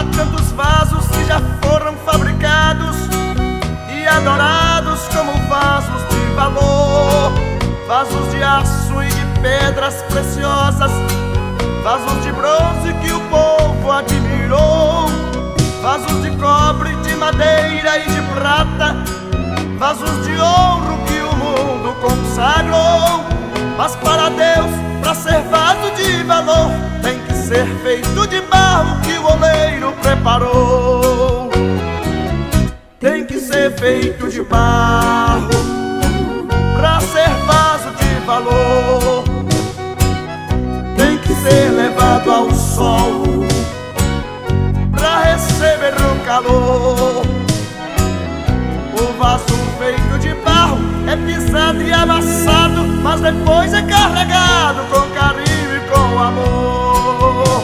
Há tantos vasos que já foram fabricados e adorados como vasos de valor, vasos de aço e de pedras preciosas, vasos de bronze que o povo admirou, vasos de cobre, de madeira e de prata, vasos de ouro que o mundo consagrou. Mas para Deus, para ser vaso de valor, tem que ser feito de barro que o oleiro preparou. Tem que ser feito de barro para ser vaso de valor. Tem que ser levado ao sol para receber o calor. O vaso feito de barro é pisado e amassado, mas depois é carregado com carinho e com amor.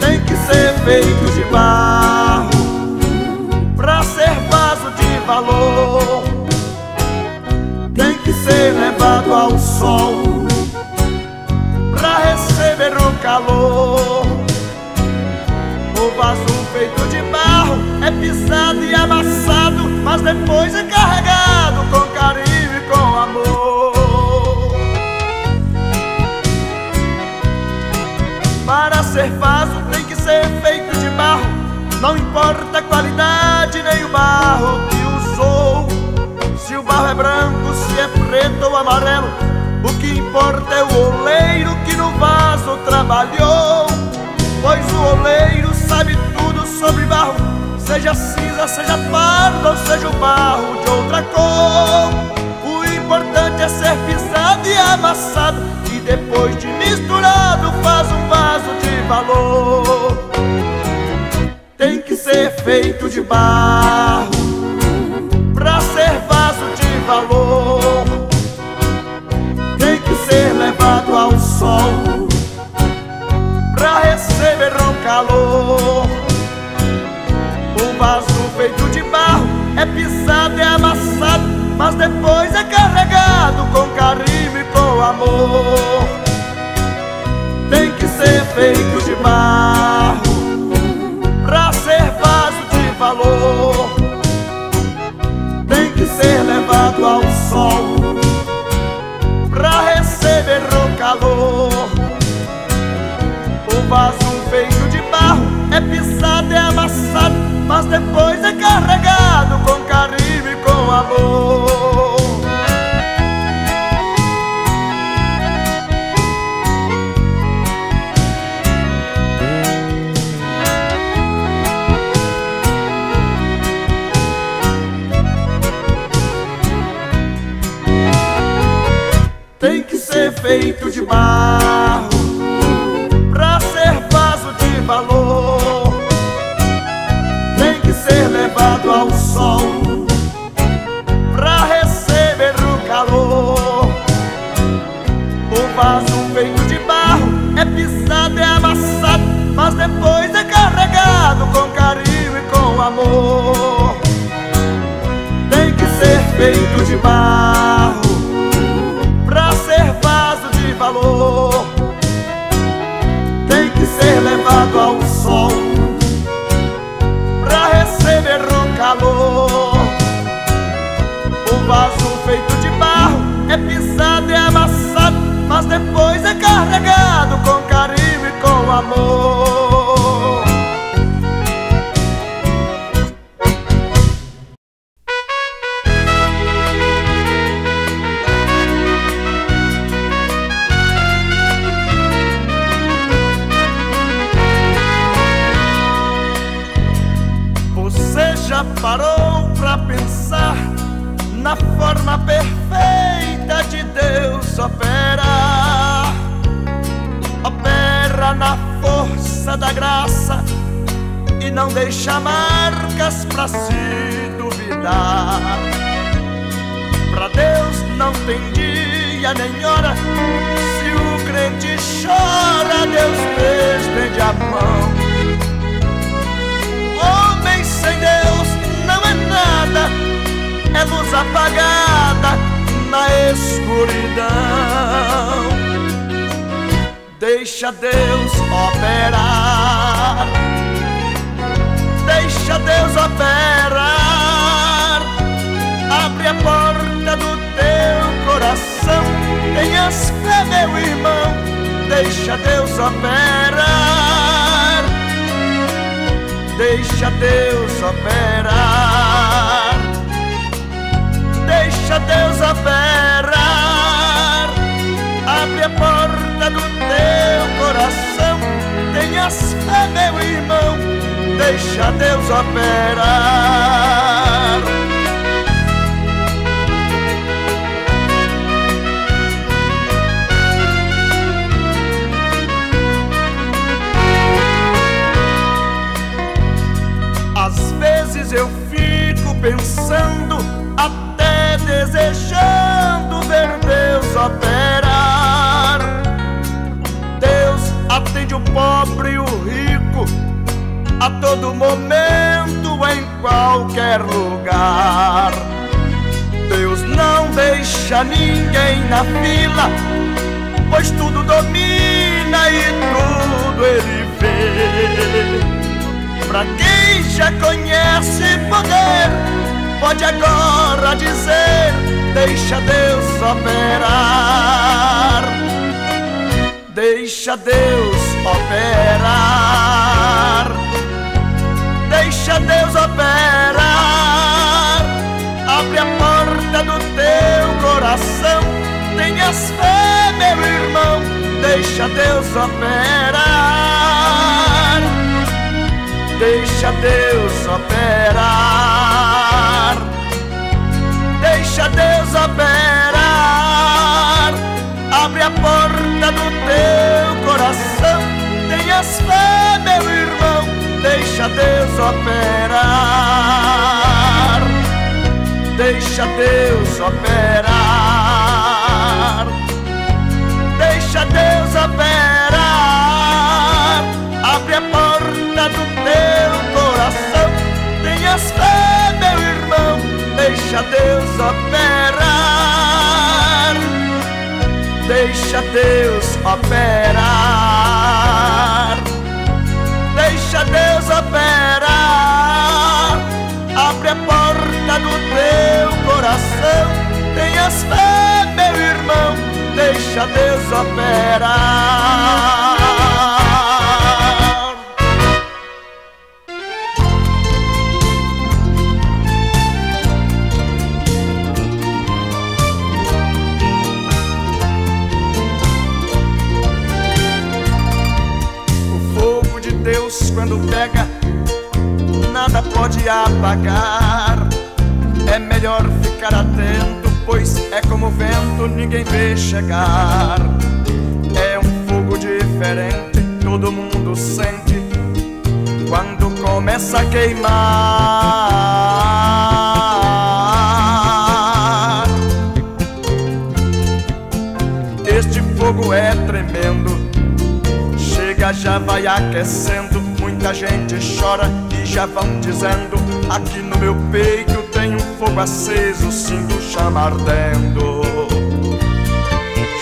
Tem que ser feito de barro para ser vaso de valor. Tem que ser levado ao sol para receber o calor. O vaso feito de barro é pisado e amassado, mas depois é carregado com carinho e com amor. Para ser vaso tem que ser feito de barro, não importa a qualidade nem o barro que usou. Se o barro é branco, se é preto ou amarelo, o que importa é o oleiro que no vaso trabalhou. Pois o oleiro sabe tudo sobre barro, seja cinza, seja pardo, ou seja o barro de outra cor. O importante é ser pisado e amassado, e depois de misturado faz um vaso de valor. Tem que ser feito de barro pra ser vaso de valor. Tem que ser levado ao sol pra receber o calor. O vaso feito de barro é pisado e amassado, mas depois é carregado com carinho e com amor. Tem que ser feito de barro pra ser vaso de valor. Tem que ser levado ao sol pra receber o calor. O vaso feito de barro é pisado e amassado, mas depois é carregado com carinho e com amor. Tem que ser feito de barro, valor. Tem que ser levado ao sol pra receber o calor. O vaso feito de barro é pisado e amassado, mas depois é carregado com carinho e com amor. Tem que ser feito de barro pra ser vaso de valor. Tem que ser levado ao sol pra receber o calor. O vaso feito de barro é pisado e amassado, mas depois é carregado com carinho e com amor. Parou pra pensar na forma perfeita de Deus operar? Opera na força da graça e não deixa marcas pra se duvidar. Pra Deus não tem dia nem hora, se o crente chora, Deus estende a mão. O homem sem Deus não é nada, é luz apagada na escuridão. Deixa Deus operar, deixa Deus operar. Abre a porta do teu coração, tenhas fé, meu irmão, deixa Deus operar. Deixa Deus operar. Deixa Deus operar. Abre a porta do teu coração, tenhas fé, meu irmão, deixa Deus operar. Às vezes eu fico pensando, até desejando ver Deus operar. Deus atende o pobre e o rico, a todo momento, em qualquer lugar. Deus não deixa ninguém na fila, pois tudo domina e tudo ele vê. Pra quem já conhece poder, pode agora dizer: deixa Deus operar. Deixa Deus operar. Deixa Deus operar. Abre a porta do teu coração, tenhas fé, meu irmão, deixa Deus operar. Deixa Deus operar. Deixa Deus operar. Abre a porta do teu coração, tenhas fé, meu irmão, deixa Deus operar. Deixa Deus operar. Deixa Deus operar. Abre a porta do teu coração, tenhas fé, meu irmão, deixa Deus operar. Deixa Deus operar. Deixa Deus operar. Abre a porta do teu coração, tenhas fé, meu irmão, deixa Deus operar. Deus, quando pega, nada pode apagar. É melhor ficar atento, pois é como o vento, ninguém vê chegar. É um fogo diferente, todo mundo sente quando começa a queimar. Este fogo é tremendo, já vai aquecendo, muita gente chora e já vão dizendo: aqui no meu peito tem um fogo aceso, sinto o chama ardendo.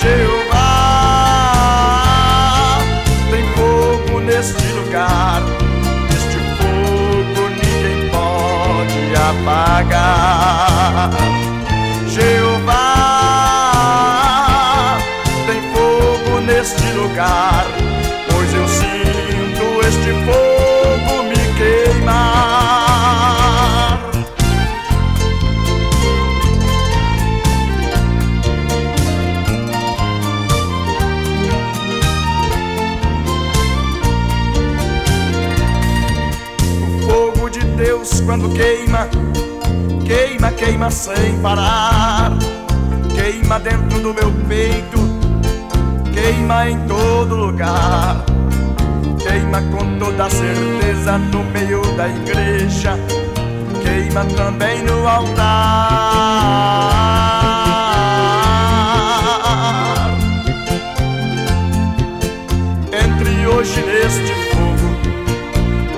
Jeová, tem fogo neste lugar, este fogo ninguém pode apagar. Jeová, tem fogo neste lugar, eu sinto este fogo me queimar. O fogo de Deus, quando queima, queima, queima sem parar. Queima dentro do meu peito, queima em todo lugar. Queima com toda certeza no meio da igreja, queima também no altar. Entre hoje neste fogo,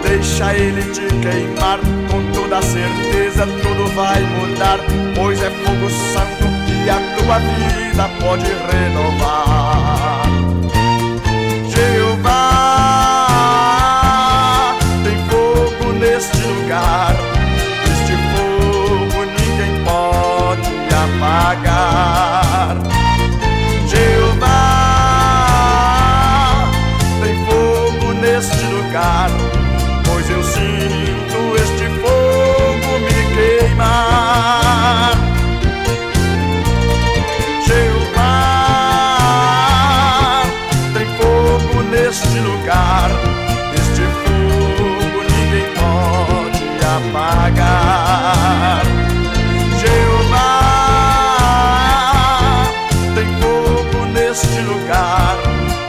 deixa ele te queimar. Com toda certeza tudo vai mudar, pois é fogo santo e a tua vida pode renovar. Jeová, tem fogo neste lugar, deste lugar, pois eu sinto este fogo me queimar. Jeová, tem fogo neste lugar, este fogo ninguém pode apagar. Jeová, tem fogo neste lugar,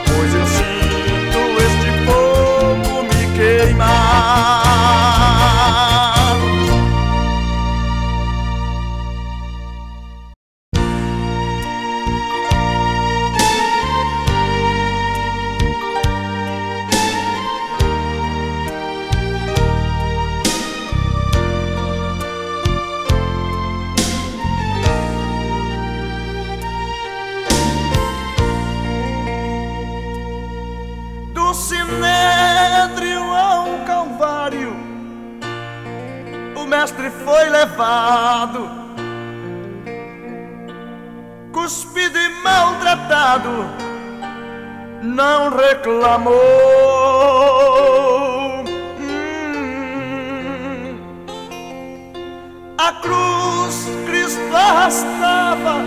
pois eu sinto este fogo me queimar. Foi levado, cuspido e maltratado, não reclamou. A cruz Cristo arrastava,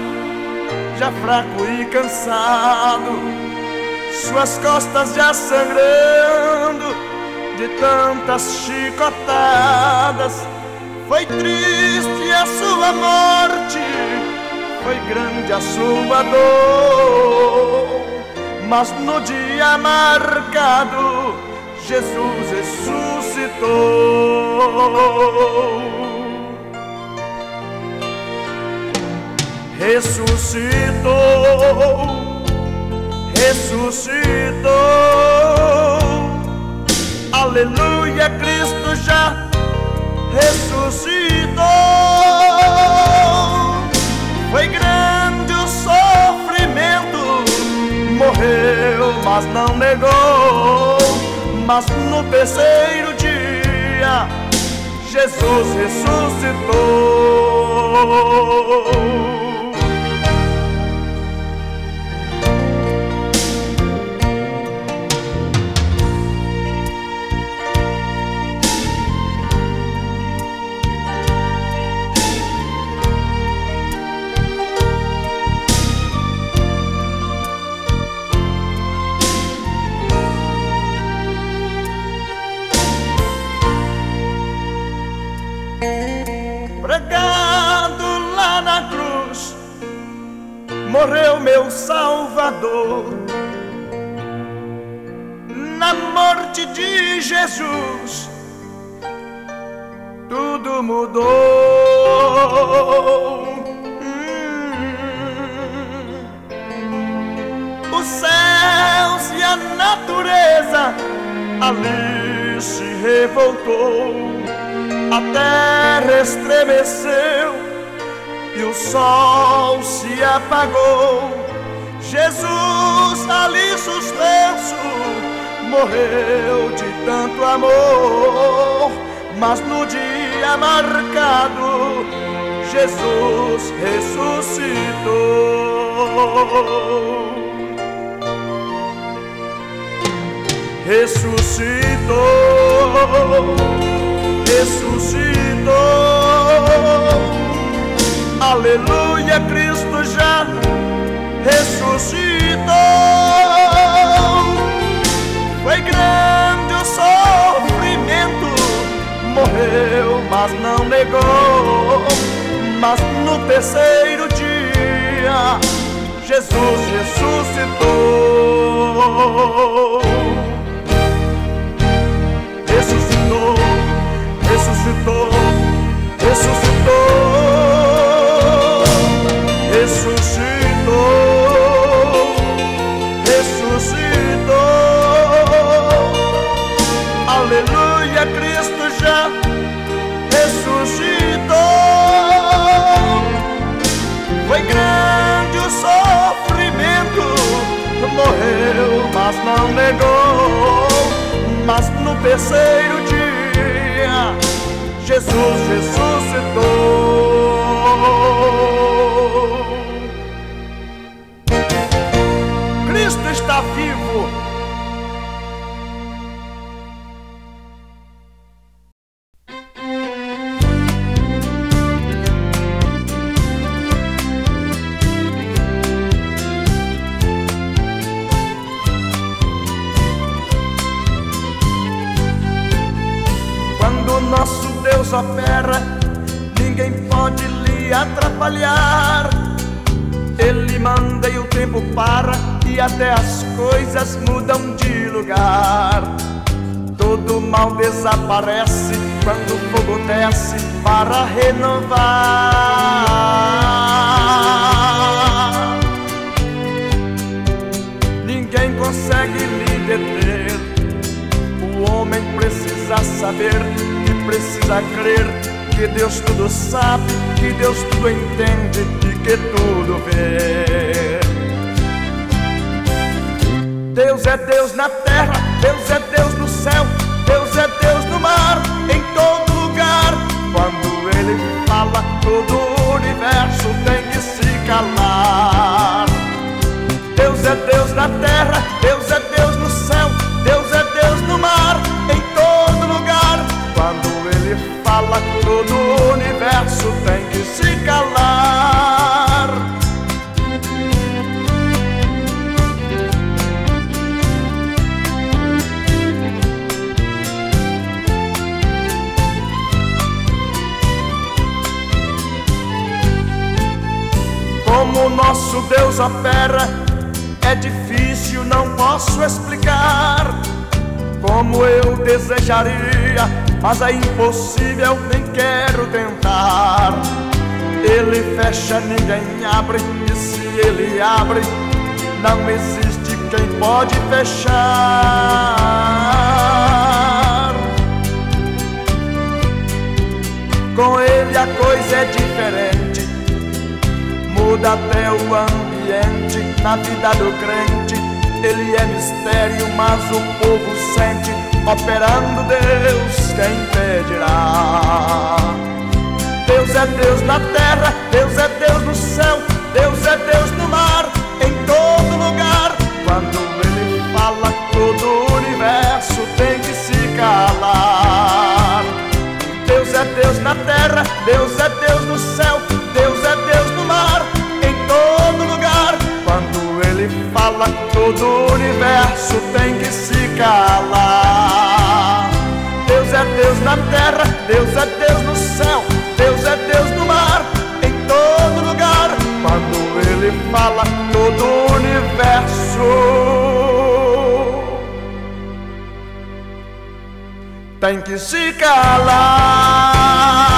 já fraco e cansado, suas costas já sangrando de tantas chicotadas. Foi triste a sua morte, foi grande a sua dor, mas no dia marcado Jesus ressuscitou. Ressuscitou, ressuscitou, aleluia, Cristo já ressuscitou. Foi grande o sofrimento, morreu, mas não negou. Mas no terceiro dia Jesus ressuscitou. Morreu meu Salvador. Na morte de Jesus tudo mudou. Os céus e a natureza ali se revoltou, a terra estremeceu e o sol se apagou. Jesus ali suspenso morreu de tanto amor, mas no dia marcado Jesus ressuscitou. Ressuscitou, ressuscitou, aleluia, Cristo já ressuscitou. Foi grande o sofrimento, morreu, mas não negou. Mas no terceiro dia Jesus ressuscitou. Ressuscitou, ressuscitou, ressuscitou, ressuscitou, ressuscitou, aleluia, Cristo já ressuscitou. Foi grande o sofrimento, morreu, mas não negou. Mas no terceiro dia Jesus ressuscitou. Cristo está vivo. só ferra, ninguém pode lhe atrapalhar. Ele manda e o tempo para, e até as coisas mudam de lugar. Todo mal desaparece quando o fogo desce para renovar. Ninguém consegue lhe deter. O homem precisa saber e precisa crer que Deus tudo sabe, que Deus tudo entende e que tudo vê. Deus é Deus na terra, Deus é Deus no céu, Deus é Deus no mar, em todo lugar. Quando Ele fala, todo o universo tem que se calar. Deus é Deus na terra, Deus é Deus no céu, Deus é Deus no mar, em todo lugar. Quando Ele fala, todo o universo tem que se calar. Como o nosso Deus opera, é difícil, não posso explicar. Como eu desejaria, mas é impossível, nem quero tentar. Ele fecha, ninguém abre, e se Ele abre, não existe quem pode fechar. Com Ele a coisa é diferente, muda até o ambiente. Na vida do crente, Ele é mistério, mas o povo sente. Operando Deus, quem impedirá? Deus é Deus na terra, Deus é Deus no céu, Deus é Deus no mar, em todo lugar. Quando Ele fala, todo o universo tem que se calar. Deus é Deus na terra, Deus é Deus no céu, Deus é Deus no mar, em todo lugar. Quando Ele fala, todo o universo tem que se calar. Deus é Deus na terra, Deus é Deus no céu, Deus é Deus no mar, em todo lugar. Quando Ele fala, todo o universo tem que se calar.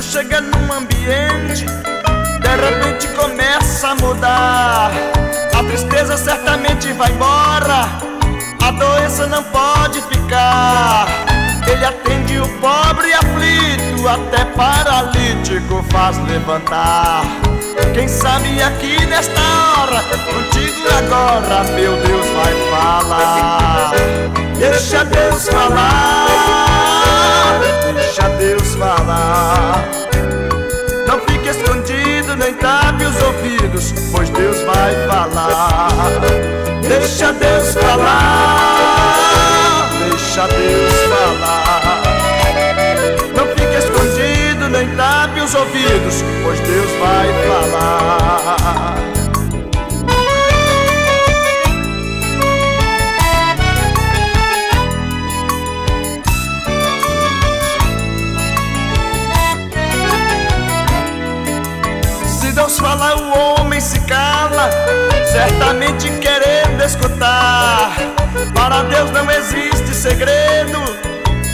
Chega num ambiente, de repente começa a mudar. A tristeza certamente vai embora, a doença não pode ficar. Ele atende o pobre aflito, até paralítico faz levantar. Quem sabe aqui nesta hora, contigo agora, meu Deus vai falar. Deixa Deus falar, deixa Deus falar. Não fique escondido, nem tape os ouvidos, pois Deus vai falar. Deixa Deus falar, deixa Deus falar. Não fique escondido, nem tape os ouvidos, pois Deus vai falar. Deus fala, o homem se cala, certamente querendo escutar. Para Deus não existe segredo,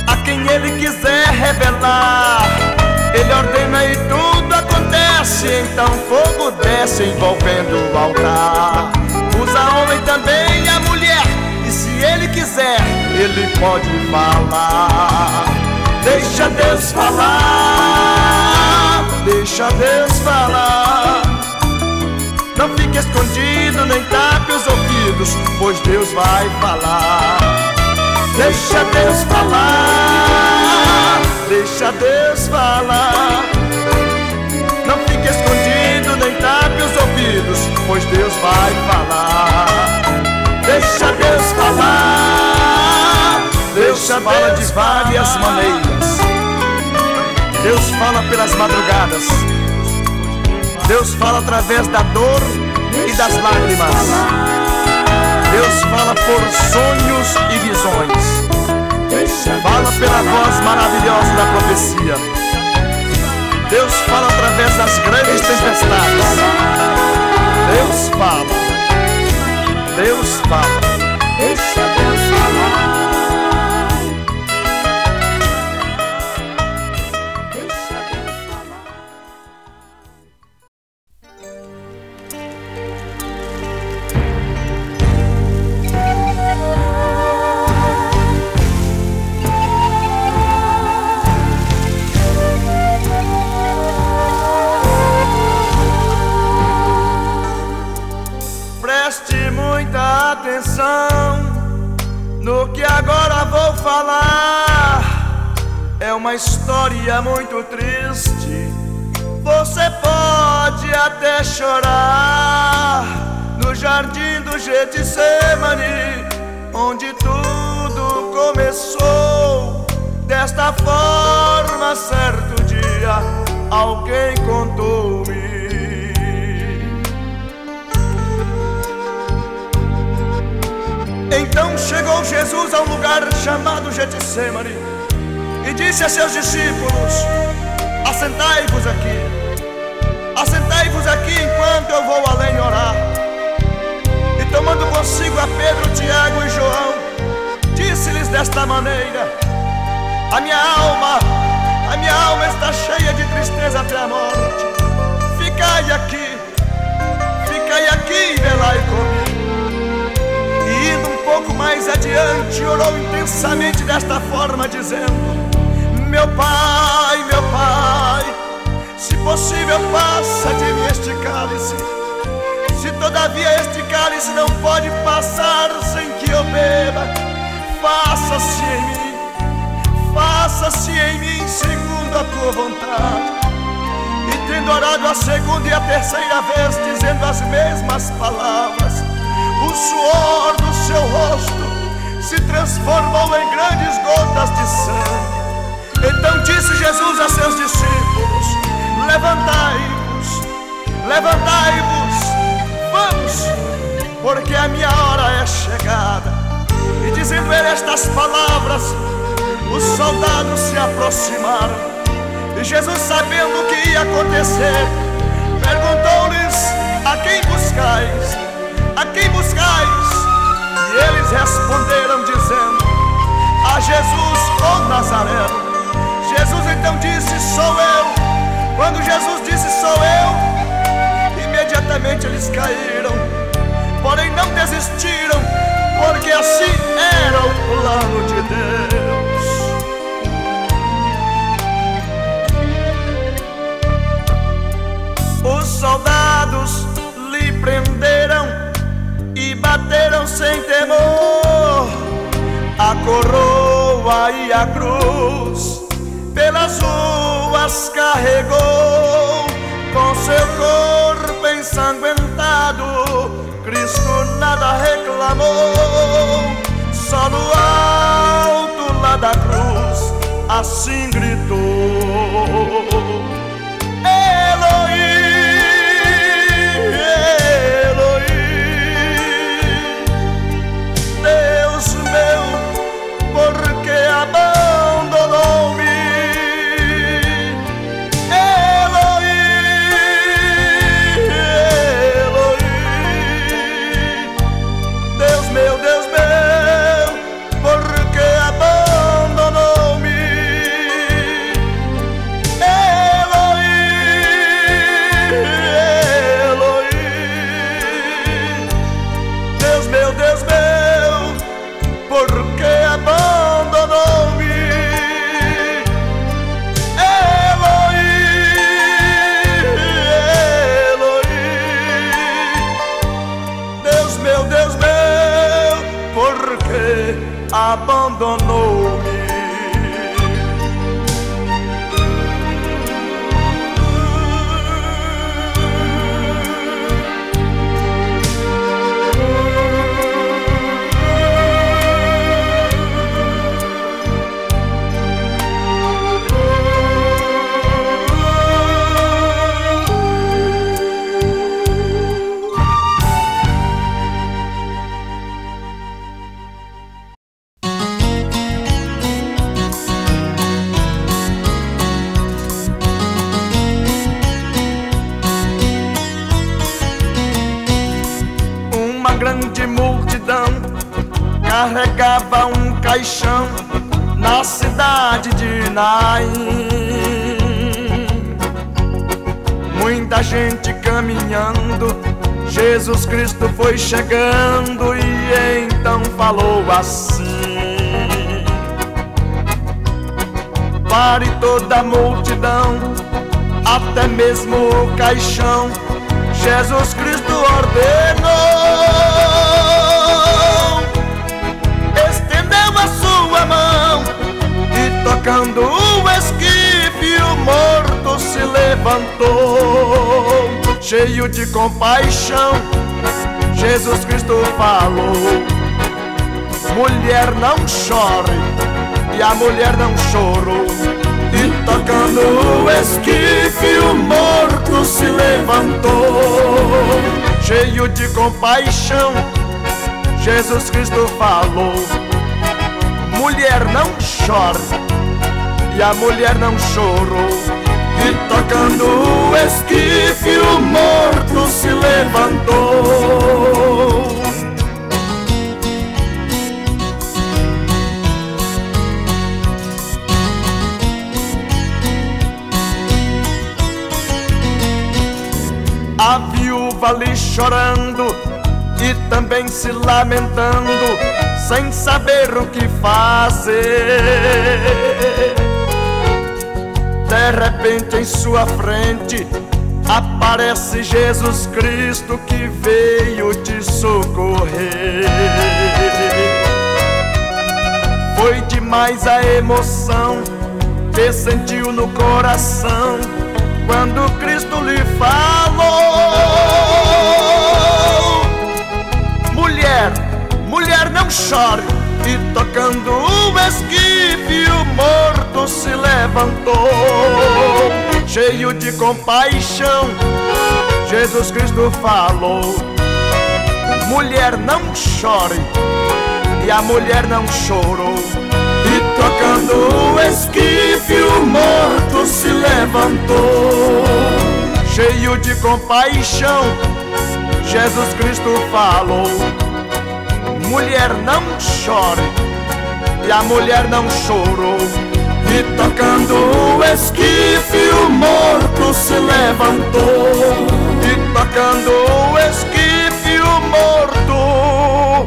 a quem Ele quiser revelar. Ele ordena e tudo acontece, então fogo desce envolvendo o altar. Usa homem também a mulher, e se Ele quiser, Ele pode falar. Deixa Deus falar, deixa Deus falar. Não fique escondido, nem tape os ouvidos, pois Deus vai falar. Deixa Deus falar, deixa Deus falar. Não fique escondido, nem tape os ouvidos, pois Deus vai falar. vai falar. Deixa Deus falar. Deus fala de várias maneiras. Deus fala pelas madrugadas. Deus fala através da dor e das lágrimas. Deus fala por sonhos e visões. Fala pela voz maravilhosa da profecia. Deus fala através das grandes tempestades. Deus fala. Deus fala. Deixa Deus falar. Deixa Deus falar. Preste muita atenção no que agora vou falar. É uma história muito triste, você pode até chorar. No jardim do Getsêmani, onde tudo começou. Desta forma, certo dia, alguém contou-me. Então chegou Jesus a um lugar chamado Getsêmani e disse a seus discípulos: assentai-vos aqui, assentai-vos aqui enquanto eu vou além orar. E tomando consigo a Pedro, Tiago e João, disse-lhes desta maneira: a minha alma está cheia de tristeza até a morte. Ficai aqui e velai comigo. Pouco mais adiante orou intensamente desta forma, dizendo: meu Pai, se possível passa de mim este cálice. Se todavia este cálice não pode passar sem que eu beba, faça-se em mim segundo a tua vontade. E tendo orado a segunda e a terceira vez, dizendo as mesmas palavras, o suor do seu rosto se transformou em grandes gotas de sangue. Então disse Jesus a seus discípulos: levantai-vos, vamos, porque a minha hora é chegada. E dizendo ele estas palavras, os soldados se aproximaram. E Jesus, sabendo o que ia acontecer, perguntou-lhes: a quem buscais? A quem buscais? E eles responderam dizendo: a Jesus, o Nazareno. Jesus então disse: sou eu. Quando Jesus disse: sou eu, imediatamente eles caíram. Porém não desistiram, porque assim era o plano de Deus. Os soldados lhe prenderam e bateram sem temor a coroa e a cruz, pelas ruas carregou. Com seu corpo ensanguentado, Cristo nada reclamou. Só no alto lá da cruz assim gritou: Eloí, porque abandonou-me. Eloí, Eloí, Deus meu, porque abandonou-me. carregava um caixão na cidade de Naim. Muita gente caminhando, Jesus Cristo foi chegando e então falou assim: pare toda a multidão, até mesmo o caixão, Jesus Cristo ordenou. Estendeu a sua mão e tocando o esquife, o morto se levantou. Cheio de compaixão, Jesus Cristo falou: mulher, não chore. E a mulher não chorou. E tocando o esquife, o morto se levantou. Cheio de compaixão, Jesus Cristo falou: mulher, não chore. E a mulher não chorou. E tocando o esquife, o morto se levantou. A viúva ali chorando e também se lamentando, sem saber o que fazer. De repente em sua frente aparece Jesus Cristo, que veio te socorrer. Foi demais a emoção que sentiu no coração quando Cristo lhe falou: mulher, mulher, não chore. E tocando o esquife, o morto se levantou. Cheio de compaixão, Jesus Cristo falou: mulher, não chore. E a mulher não chorou. E tocando o esquife, o morto se levantou. Cheio de compaixão, Jesus Cristo falou: mulher, não chore. E a mulher não chorou. E tocando o esquife, o morto se levantou. E tocando o esquife, o morto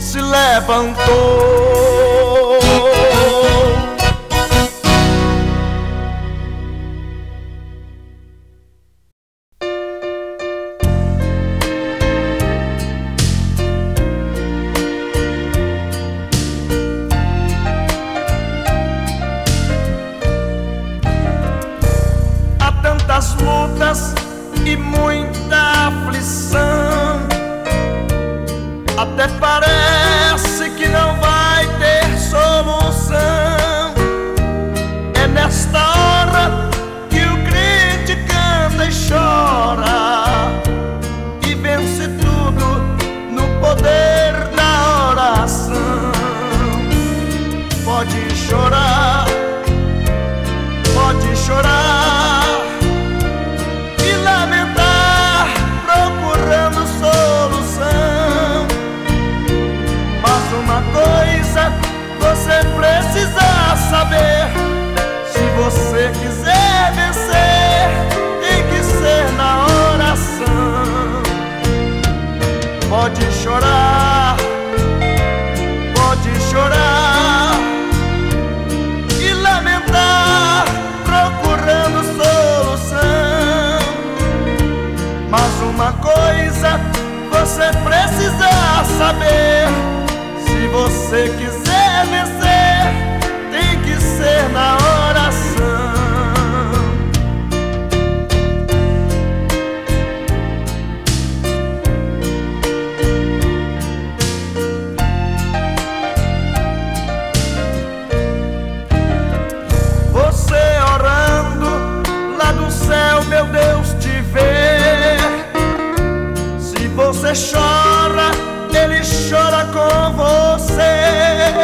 se levantou. E muita aflição, até parece que não vai ter solução. É nesta hora que o crente canta e chora e vence tudo no poder da oração. Pode chorar, pode chorar, você precisa saber: se você quiser vencer, tem que ser na oração. Pode chorar, pode chorar e lamentar, procurando solução. Mas uma coisa você precisa saber: se você quiser vencer, tem que ser na oração. Você orando, lá do céu, meu Deus, te vê. Se você chora, Ele chora com você.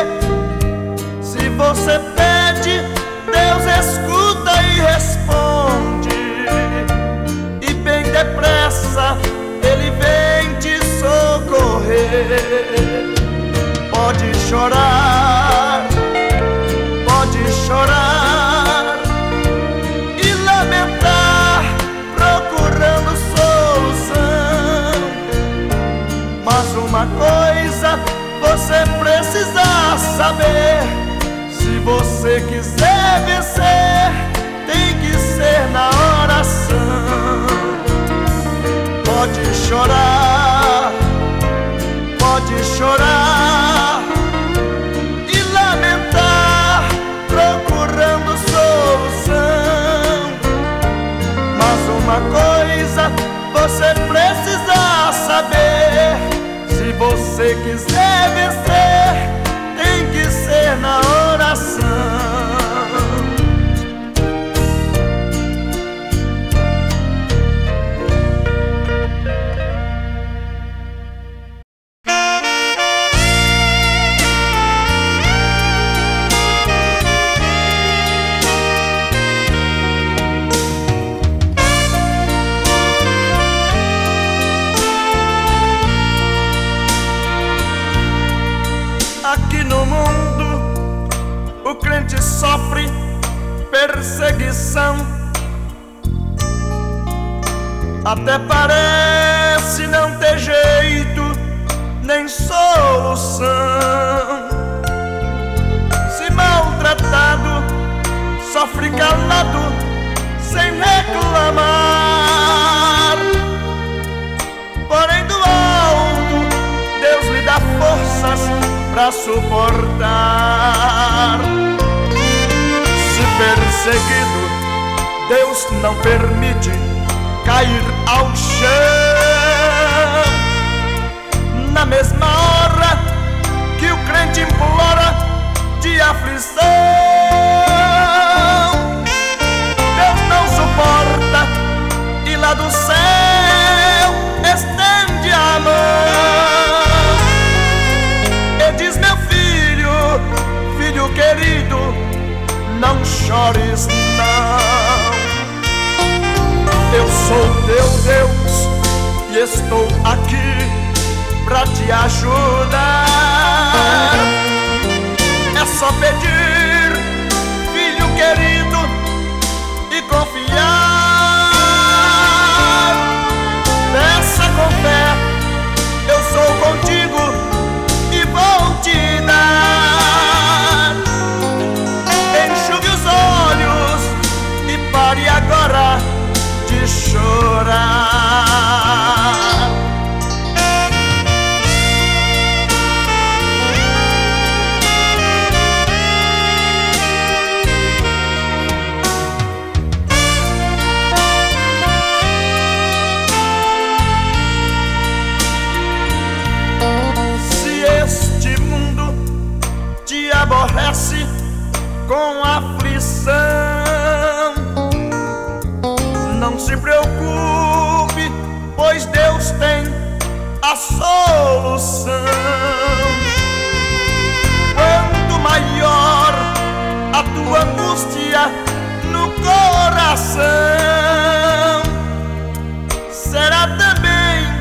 chorar, pode chorar e lamentar, procurando solução. Mas uma coisa você precisa saber: se você quiser vencer, tem que ser na oração. Sofre perseguição, até parece não ter jeito nem solução. Se maltratado, sofre calado, sem reclamar. Porém do alto, Deus lhe dá forças pra suportar. Perseguido, Deus não permite cair ao chão. Na mesma hora que o crente implora de aflição, Deus não suporta e lá do céu estende a mão e diz: meu filho, filho querido, não chores não. Eu sou teu Deus e estou aqui pra te ajudar. É só pedir, filho querido, e confiar. Peça com fé, eu sou contigo e vou te dar. E agora de chorar. Se este mundo te aborrece com aflição, não se preocupe, pois Deus tem a solução. Quanto maior a tua angústia no coração, será também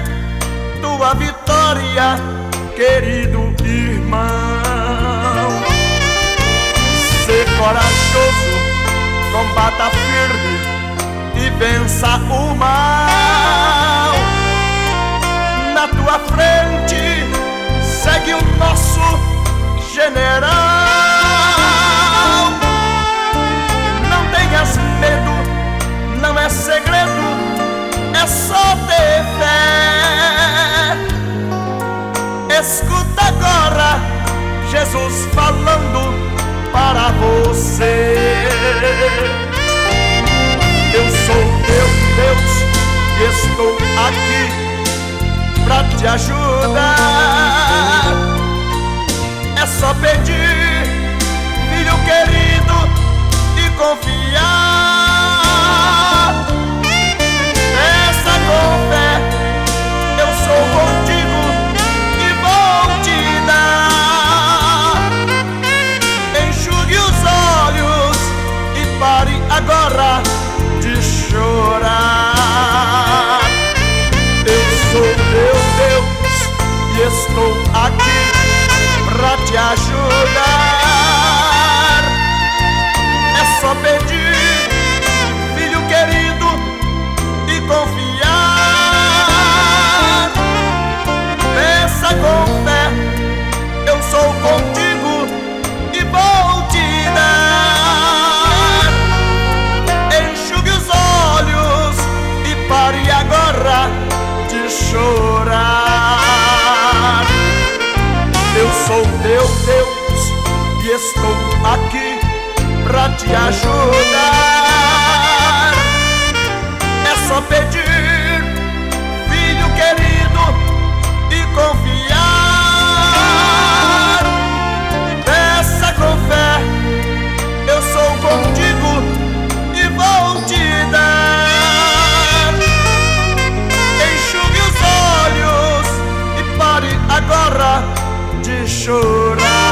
tua vitória, querido irmão. Ser corajoso, combata firme e vença o mal. Na tua frente segue o nosso general. Não tenhas medo, não é segredo, é só ter fé. Escuta agora Jesus falando para você. Eu sou teu Deus e estou aqui pra te ajudar. É só pedir, filho querido, e confiar. Peça com fé, eu sou contigo e vou te dar. Enxugue os olhos e pare agora de chorar. Eu sou teu Deus e estou aqui pra te ajudar. É só pedir, filho querido, e confiar. Peça com fé, eu sou contigo e vou te dar. Pare agora de chorar. estou aqui pra te ajudar. É só pedir, filho querido, e confiar. Peça com fé, eu sou contigo e vou te dar. Enxugue os olhos e pare agora de chorar.